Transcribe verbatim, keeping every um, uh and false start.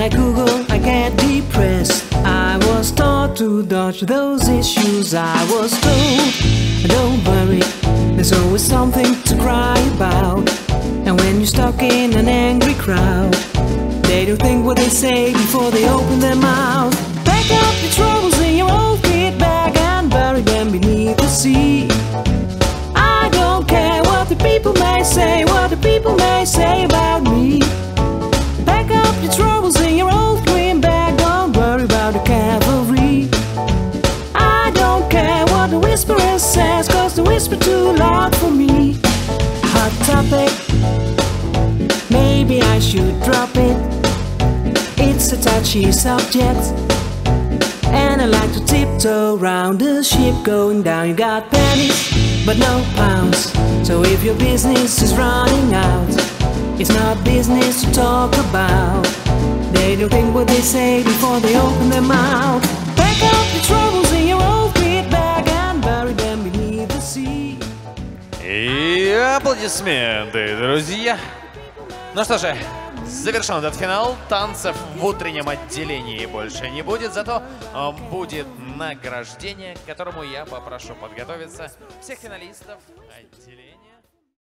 When I Google, I get depressed. I was taught to dodge those issues. I was told, don't worry, there's always something to cry about. And when you're stuck in an angry crowd, they don't think what they say before they open their mouth. Pack up your troubles in your old kit bag and bury them beneath the sea. I don't care what the people may say, what the people may say about me. Pack up your troubles in your old green bag, don't worry about the cavalry. I don't care what the whisperer says, cause they whisper too loud for me. Hot topic, maybe I should drop it. It's a touchy subject, and I like to tiptoe round the ship going down. You got pennies, but no pounds. So if your business is running out, it's not business to talk about. They don't think what they say before they open their mouth. Pack up your troubles in your old kit bag and bury them beneath the sea. И аплодисменты, друзья. Ну что же, завершен этот финал. Танцев в утреннем отделении больше не будет, зато будет награждение, к которому я попрошу подготовиться всех финалистов отделения.